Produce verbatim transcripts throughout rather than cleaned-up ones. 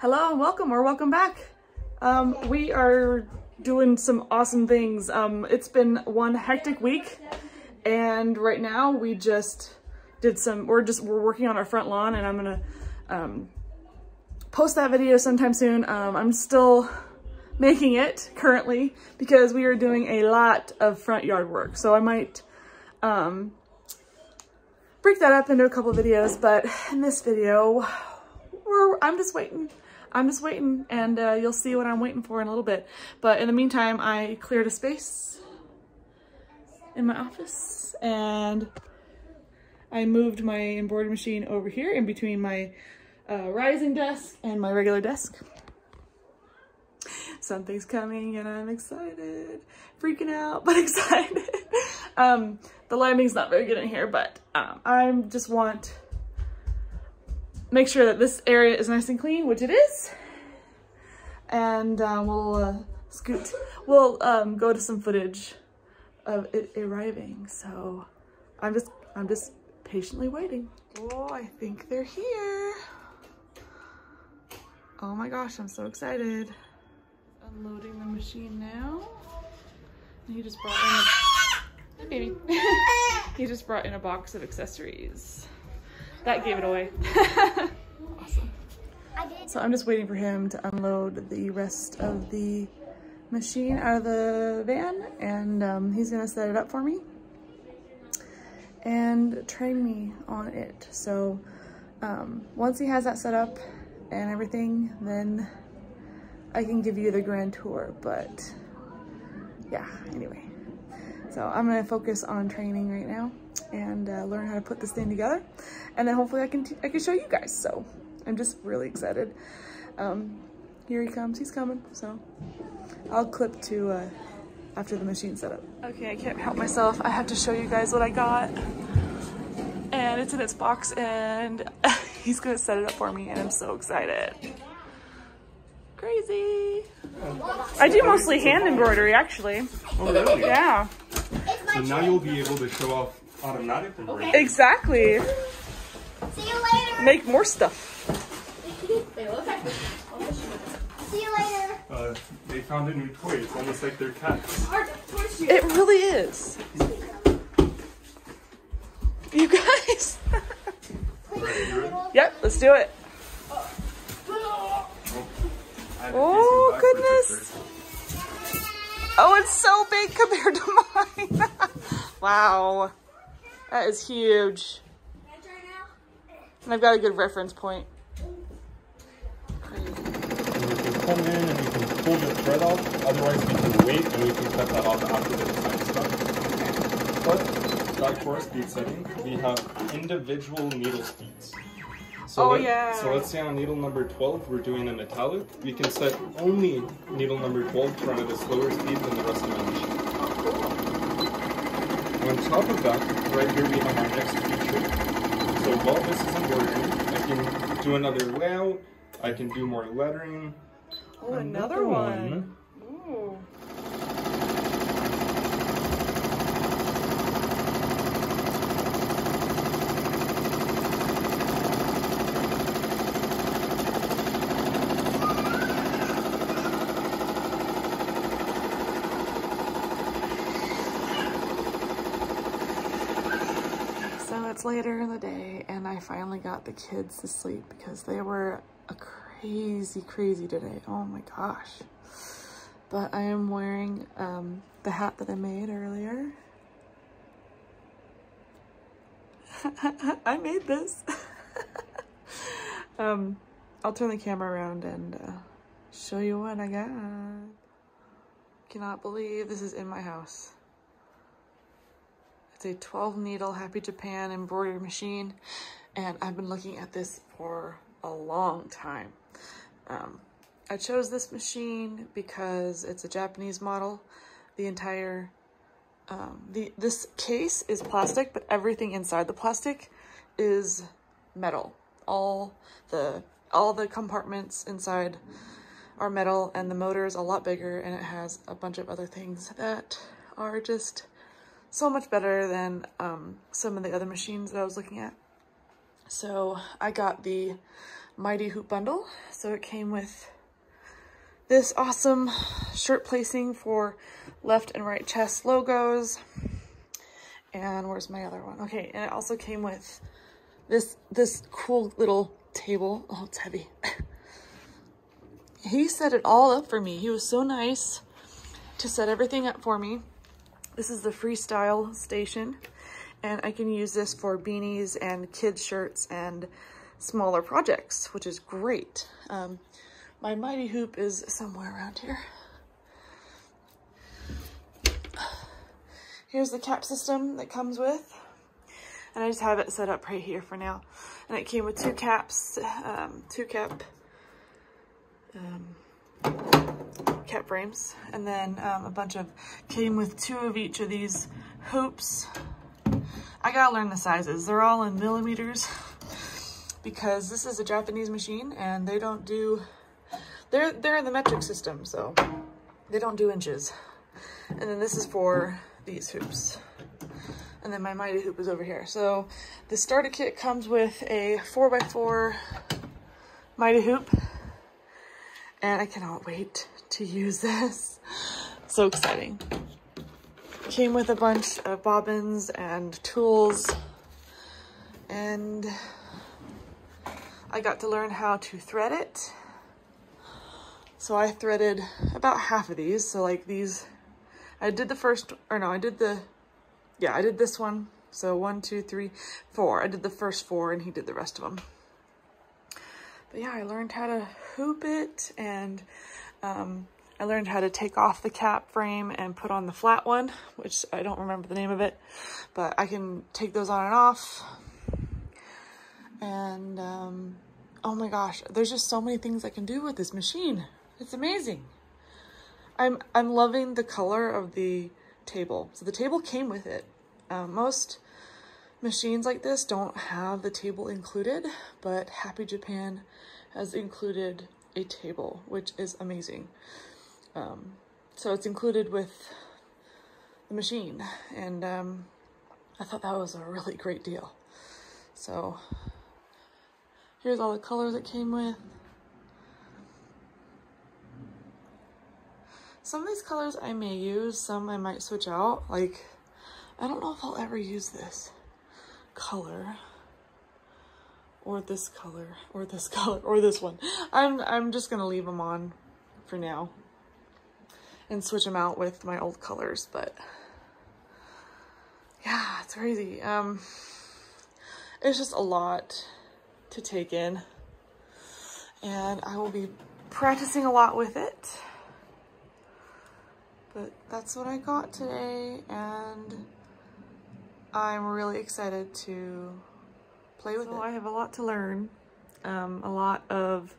Hello and welcome, or welcome back. Um, we are doing some awesome things. Um, it's been one hectic week, and right now we just did some, we're just, we're working on our front lawn, and I'm gonna um, post that video sometime soon. Um, I'm still making it currently because we are doing a lot of front yard work. So I might um, break that up into a couple of videos, but in this video, we're, I'm just waiting. I'm just waiting, and uh, you'll see what I'm waiting for in a little bit. But in the meantime, I cleared a space in my office, and I moved my embroidery machine over here in between my uh, rising desk and my regular desk. Something's coming, and I'm excited. Freaking out, but excited. um, the lighting's not very good in here, but um, I just want make sure that this area is nice and clean, which it is. And uh, we'll uh, scoot. We'll um, go to some footage of it arriving. So I'm just, I'm just patiently waiting. Oh, I think they're here. Oh my gosh, I'm so excited. Unloading the machine now. And he just brought in a, hey baby. He just brought in a box of accessories. That gave it away. Awesome. So I'm just waiting for him to unload the rest of the machine out of the van, and um, he's gonna set it up for me and train me on it. So um, once he has that set up and everything, then I can give you the grand tour, but yeah, anyway. So I'm gonna focus on training right now and uh, learn how to put this thing together, and then hopefully I can t I can show you guys. So I'm just really excited. Um, here he comes, he's coming. So I'll clip to uh, after the machine setup. Okay, I can't help myself. I have to show you guys what I got, and it's in its box, and he's gonna set it up for me, and I'm so excited. Crazy. I do mostly hand embroidery, actually. Oh really? Yeah. So now you'll be able to show off automatic embroidery. Okay. Exactly. See you later. Make more stuff. See you later. Uh, they found a new toy. It's almost like their cats. It really is. You guys. Yep, let's do it. Oh goodness. Oh, it's so big compared to mine. Wow. That is huge. And I've got a good reference point. Crazy. You can come in and you can pull your thread off, otherwise we can wait and we can cut that off after the design stuff. But back for speed setting, we have individual needle speeds. So, oh, let, yeah. so let's say on needle number twelve, we're doing a metallic. We can set only needle number twelve to run at a slower speed than the rest of the machine. On top of that, right here we have our next feature. So while this is embroidery, I can do another layout. I can do more lettering. Oh, another, another one. one. Ooh. Later in the day, and I finally got the kids to sleep because they were a crazy crazy today. Oh my gosh. But I am wearing um, the hat that I made earlier. I made this. um, I'll turn the camera around and uh, show you what I got. Cannot believe this is in my house. It's a twelve needle Happy Japan embroidery machine, and I've been looking at this for a long time. Um, I chose this machine because it's a Japanese model. The entire, um, the this case is plastic, but everything inside the plastic is metal. All the, all the compartments inside are metal, and the motor is a lot bigger, and it has a bunch of other things that are just so much better than um, some of the other machines that I was looking at. So I got the Mighty Hoop bundle. So it came with this awesome shirt placing for left and right chest logos. And where's my other one? Okay, and it also came with this this cool little table. Oh, it's heavy. He set it all up for me. He was so nice to set everything up for me. This is the freestyle station, and I can use this for beanies and kids shirts and smaller projects, which is great. Um, my Mighty Hoop is somewhere around here. Here's the cap system that comes with, and I just have it set up right here for now. And it came with two caps, um, two cap, um, cap frames, and then um, a bunch of, came with two of each of these hoops. I gotta learn the sizes. They're all in millimeters because this is a Japanese machine and they don't do, they're, they're in the metric system, so they don't do inches. And then this is for these hoops. And then my Mighty Hoop is over here. So the starter kit comes with a four by four Mighty Hoop. And I cannot wait to use this. So exciting. Came with a bunch of bobbins and tools. And I got to learn how to thread it. So I threaded about half of these. So like these, I did the first, or no, I did the, yeah, I did this one. So one, two, three, four. I did the first four and he did the rest of them. But yeah, I learned how to hoop it, and um, I learned how to take off the cap frame and put on the flat one, which I don't remember the name of it, but I can take those on and off. And um, oh my gosh, there's just so many things I can do with this machine. It's amazing. I'm, I'm loving the color of the table. So the table came with it. Uh, most machines like this don't have the table included, but Happy Japan has included a table, which is amazing. Um, so it's included with the machine, and um, I thought that was a really great deal. So here's all the colors it came with. Some of these colors I may use, some I might switch out. Like, I don't know if I'll ever use this color or this color or this color or this one. I'm I'm just gonna leave them on for now and switch them out with my old colors. But yeah, it's crazy. Um, it's just a lot to take in, and I will be practicing a lot with it. But that's what I got today, and I'm really excited to play with it. I have a lot to learn, um, a lot of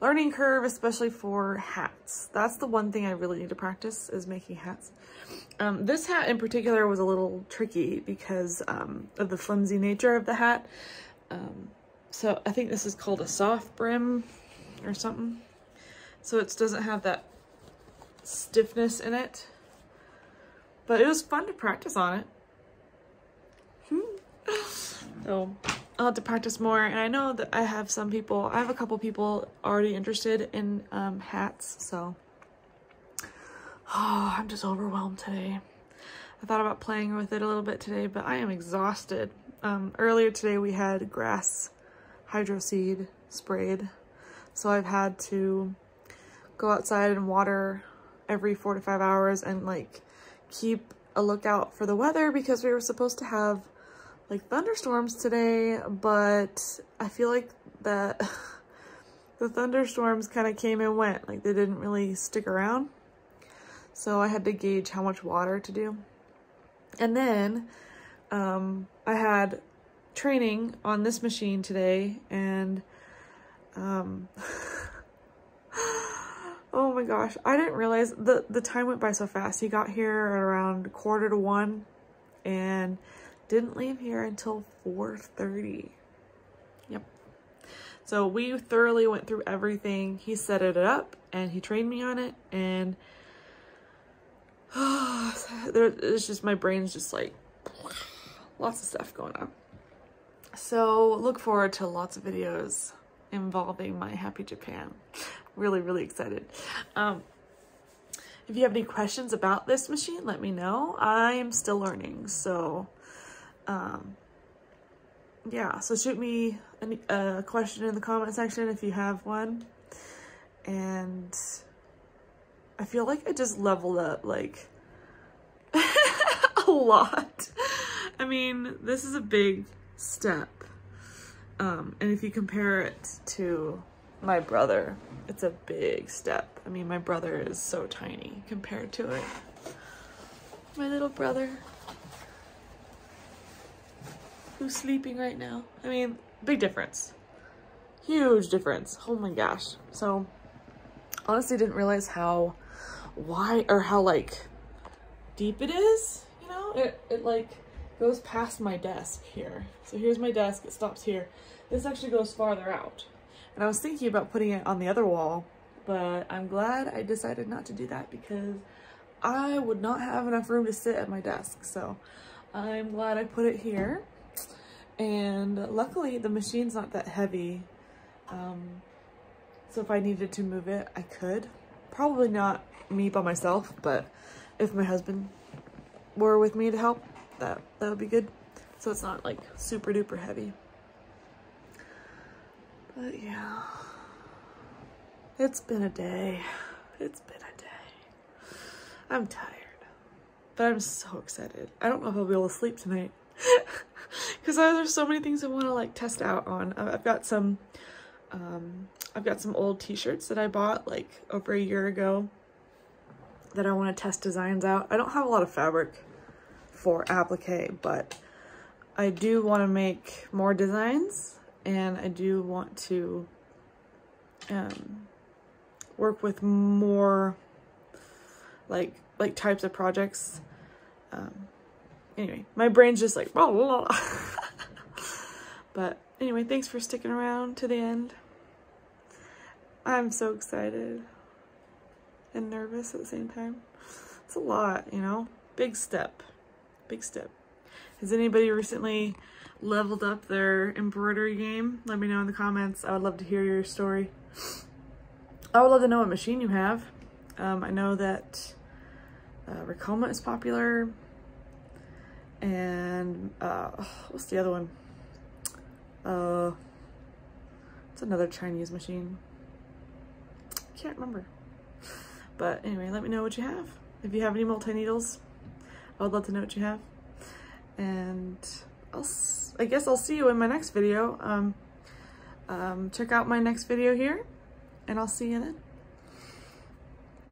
learning curve, especially for hats. That's the one thing I really need to practice, is making hats. Um, this hat in particular was a little tricky because um, of the flimsy nature of the hat. Um, so I think this is called a soft brim or something. So it doesn't have that stiffness in it, but it was fun to practice on it. So I'll have to practice more, and I know that I have some people, I have a couple people already interested in um, hats, so oh, I'm just overwhelmed today. I thought about playing with it a little bit today, but I am exhausted. Um, earlier today we had grass hydro seed sprayed, so I've had to go outside and water every four to five hours and like keep a lookout for the weather because we were supposed to have like thunderstorms today, but I feel like that the thunderstorms kind of came and went, like they didn't really stick around. So I had to gauge how much water to do. And then um, I had training on this machine today, and um, oh my gosh, I didn't realize the, the time went by so fast. He got here at around quarter to one and didn't leave here until four thirty. Yep. So we thoroughly went through everything. He set it up and he trained me on it, and oh, it's just, my brain's just like, lots of stuff going on. So look forward to lots of videos involving my Happy Japan. Really, really excited. Um, if you have any questions about this machine, let me know. I am still learning, so um, yeah. So shoot me a, a question in the comment section if you have one. And I feel like I just leveled up like a lot. I mean, this is a big step. Um, and if you compare it to my brother, it's a big step. I mean, my brother is so tiny compared to it. My little brother, who's sleeping right now. I mean, big difference. Huge difference. Oh my gosh. So, honestly, didn't realize how wide or how, like, deep it is, you know? It, it like, goes past my desk here. So here's my desk, it stops here. This actually goes farther out. And I was thinking about putting it on the other wall, but I'm glad I decided not to do that because I would not have enough room to sit at my desk. So I'm glad I put it here. And luckily the machine's not that heavy. Um, so if I needed to move it, I could. Probably not me by myself, but if my husband were with me to help, that that would be good. So it's not like super duper heavy. But yeah, it's been a day. It's been a day. I'm tired, but I'm so excited. I don't know if I'll be able to sleep tonight because there's so many things I want to like test out on. I've got some, um, I've got some old t-shirts that I bought like over a year ago that I want to test designs out. I don't have a lot of fabric for applique, but I do want to make more designs, and I do want to um, work with more like like types of projects. Um, anyway, my brain's just like blah, blah, blah. But anyway, thanks for sticking around to the end. I'm so excited and nervous at the same time. It's a lot, you know, big step. Big step. Has anybody recently leveled up their embroidery game? Let me know in the comments. I would love to hear your story. I would love to know what machine you have. Um, I know that uh, Ricoma is popular, and uh, what's the other one? Uh, it's another Chinese machine. I can't remember. But anyway, let me know what you have. If you have any multi-needles, I would love to know what you have, and I'll, I guess I'll see you in my next video. Um, um, check out my next video here, and I'll see you then.